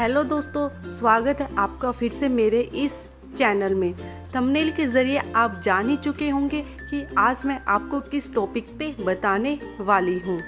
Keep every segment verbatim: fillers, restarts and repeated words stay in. Hello दोस्तों, स्वागत है आपका फिर से मेरे इस चैनल में। थंबनेल के ज़रिए आप जान ही चुके होंगे कि आज मैं आपको किस टॉपिक पे बताने वाली हूँ।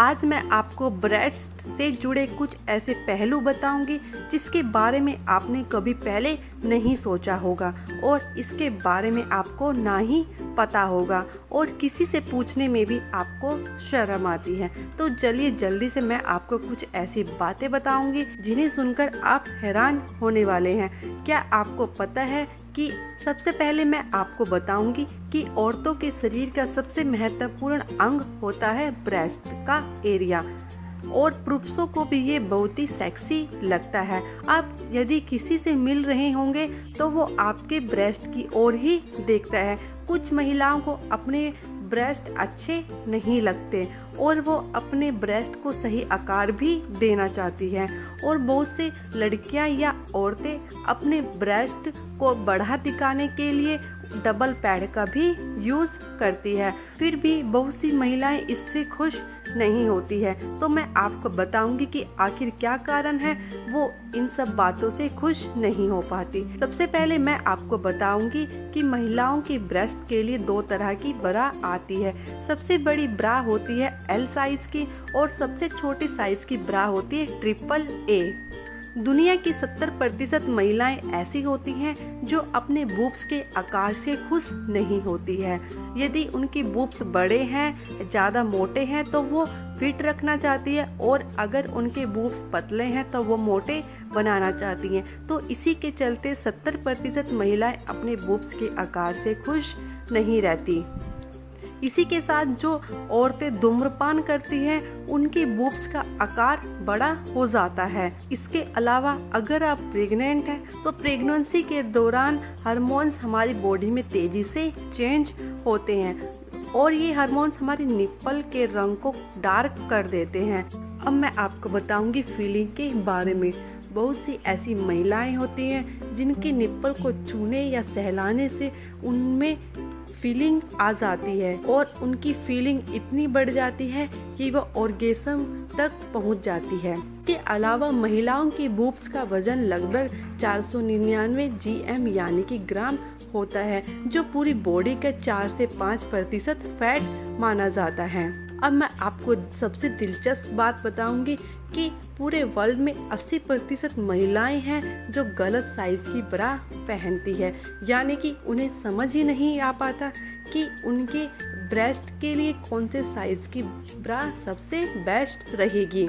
आज मैं आपको ब्रेस्ट से जुड़े कुछ ऐसे पहलू बताऊंगी जिसके बारे में आपने कभी पहले नहीं सोचा होगा और इसके बारे में आपको ना ही पता होगा और किसी से पूछने में भी आपको शर्म आती है। तो चलिए जल्दी से मैं आपको कुछ ऐसी बातें बताऊंगी जिन्हें सुनकर आप हैरान होने वाले हैं। क्या आपको पता है कि सबसे पहले मैं आपको बताऊंगी कि औरतों के शरीर का सबसे महत्वपूर्ण अंग होता है ब्रेस्ट का एरिया और पुरुषों को भी ये बहुत ही सेक्सी लगता है। आप यदि किसी से मिल रहे होंगे तो वो आपके ब्रेस्ट की ओर ही देखता है। कुछ महिलाओं को अपने ब्रेस्ट अच्छे नहीं लगते और वो अपने ब्रेस्ट को सही आकार भी देना चाहती है और बहुत से लड़कियां या औरतें अपने ब्रेस्ट को बढ़ा दिखाने के लिए डबल पैड का भी यूज़ करती है। फिर भी बहुत सी महिलाएं इससे खुश नहीं होती है। तो मैं आपको बताऊंगी कि आखिर क्या कारण है वो इन सब बातों से खुश नहीं हो पाती। सबसे पहले मैं आपको बताऊंगी कि महिलाओं की ब्रेस्ट के लिए दो तरह की ब्रा आती है। सबसे बड़ी ब्रा होती है एल साइज की और सबसे छोटी साइज की ब्रा होती है ट्रिपल ए। दुनिया की सत्तर प्रतिशत महिलाएं ऐसी होती हैं जो अपने बूब्स के आकार से खुश नहीं होती है। यदि उनकी बूब्स बड़े हैं, ज़्यादा मोटे हैं तो वो फिट रखना चाहती है और अगर उनके बूब्स पतले हैं तो वो मोटे बनाना चाहती हैं। तो इसी के चलते सत्तर प्रतिशत महिलाएं अपने बूब्स के आकार से खुश नहीं रहती। इसी के साथ जो औरतें धूम्रपान करती हैं उनकी बूब्स का आकार बड़ा हो जाता है। इसके अलावा अगर आप प्रेग्नेंट हैं तो प्रेगनेंसी के दौरान हार्मोन्स हमारी बॉडी में तेज़ी से चेंज होते हैं और ये हार्मोन्स हमारे निप्पल के रंग को डार्क कर देते हैं। अब मैं आपको बताऊंगी फीलिंग के बारे में। बहुत सी ऐसी महिलाएं होती हैं जिनके निप्पल को छूने या सहलाने से उनमें फीलिंग आ जाती है और उनकी फीलिंग इतनी बढ़ जाती है कि वह ऑर्गेसम तक पहुंच जाती है। इसके अलावा महिलाओं की बूब्स का वजन लगभग चार सौ निन्यानवे जी एम यानी कि ग्राम होता है जो पूरी बॉडी का चार से पाँच प्रतिशत फैट माना जाता है। अब मैं आपको सबसे दिलचस्प बात बताऊंगी कि पूरे वर्ल्ड में अस्सी प्रतिशत महिलाएं हैं जो गलत साइज़ की ब्रा पहनती है, यानी कि उन्हें समझ ही नहीं आ पाता कि उनके ब्रेस्ट के लिए कौन से साइज़ की ब्रा सबसे बेस्ट रहेगी।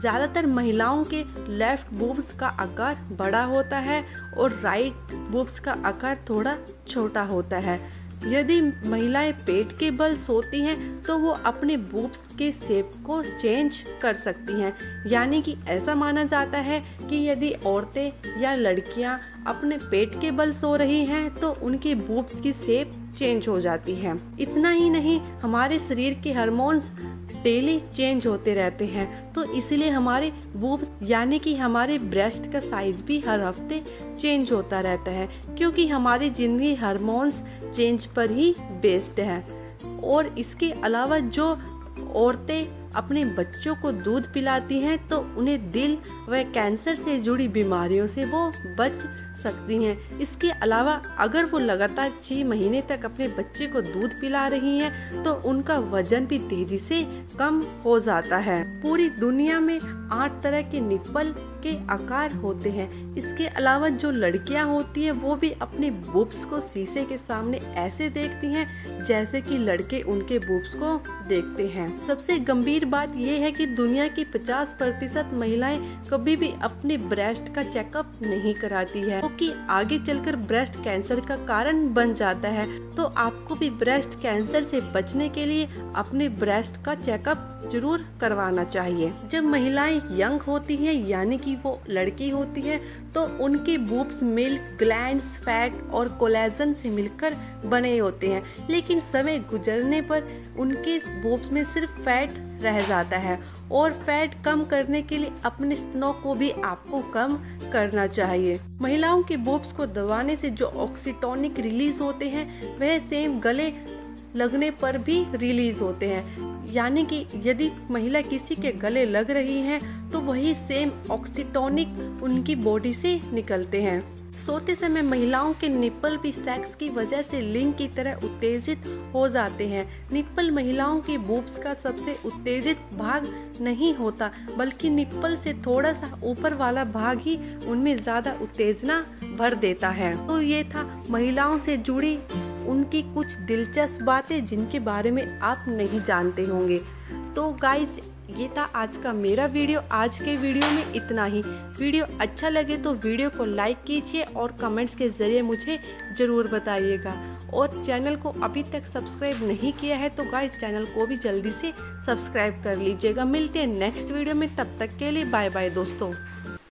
ज़्यादातर महिलाओं के लेफ़्ट बूब्स का आकार बड़ा होता है और राइट बूब्स का आकार थोड़ा छोटा होता है। यदि महिलाएं पेट के बल सोती हैं तो वो अपने बूब्स के शेप को चेंज कर सकती हैं, यानी कि ऐसा माना जाता है कि यदि औरतें या लड़कियां अपने पेट के बल सो रही हैं तो उनकी बूब्स की शेप चेंज हो जाती है। इतना ही नहीं, हमारे शरीर के हार्मोन्स डेली चेंज होते रहते हैं तो इसलिए हमारे बूब्स यानी कि हमारे ब्रेस्ट का साइज भी हर हफ्ते चेंज होता रहता है, क्योंकि हमारी जिंदगी हार्मोन्स चेंज पर ही बेस्ड है। और इसके अलावा जो औरतें अपने बच्चों को दूध पिलाती हैं तो उन्हें दिल व कैंसर से जुड़ी बीमारियों से वो बच सकती हैं। इसके अलावा अगर वो लगातार छः महीने तक अपने बच्चे को दूध पिला रही हैं तो उनका वजन भी तेज़ी से कम हो जाता है। पूरी दुनिया में आठ तरह के निप्पल के आकार होते हैं। इसके अलावा जो लड़कियां होती हैं वो भी अपने बूब्स को शीशे के सामने ऐसे देखती हैं जैसे कि लड़के उनके बूब्स को देखते हैं। सबसे गंभीर बात यह है कि दुनिया की पचास प्रतिशत महिलाएं कभी भी अपने ब्रेस्ट का चेकअप नहीं कराती है, क्योंकि तो आगे चलकर ब्रेस्ट कैंसर का कारण बन जाता है। तो आपको भी ब्रेस्ट कैंसर से बचने के लिए अपने ब्रेस्ट का चेकअप जरूर करवाना चाहिए। जब महिलाएं यंग होती हैं यानी कि वो लड़की होती है तो उनके बूब्स मिल्क ग्लैंड्स, फैट और कोलेजन से मिलकर बने होते हैं, लेकिन समय गुजरने पर उनके बूब्स में सिर्फ फैट रह जाता है और फैट कम करने के लिए अपने स्तनों को भी आपको कम करना चाहिए। महिलाओं के बूब्स को दबाने से जो ऑक्सीटोनिक रिलीज होते हैं वह सेम गले लगने पर भी रिलीज होते हैं। यानी कि यदि महिला किसी के गले लग रही हैं तो वही सेम ऑक्सीटोनिक उनकी बॉडी से निकलते हैं। सोते समय महिलाओं के निप्पल भी सेक्स की वजह से लिंग की तरह उत्तेजित हो जाते हैं। निप्पल महिलाओं की बूब्स का सबसे उत्तेजित भाग नहीं होता, बल्कि निप्पल से थोड़ा सा ऊपर वाला भाग ही उनमें ज़्यादा उत्तेजना भर देता है। तो ये था महिलाओं से जुड़ी उनकी कुछ दिलचस्प बातें जिनके बारे में आप नहीं जानते होंगे। तो गाइज, ये था आज का मेरा वीडियो। आज के वीडियो में इतना ही। वीडियो अच्छा लगे तो वीडियो को लाइक कीजिए और कमेंट्स के ज़रिए मुझे ज़रूर बताइएगा। और चैनल को अभी तक सब्सक्राइब नहीं किया है तो गाइस चैनल को भी जल्दी से सब्सक्राइब कर लीजिएगा। मिलते हैं नेक्स्ट वीडियो में, तब तक के लिए बाय बाय दोस्तों।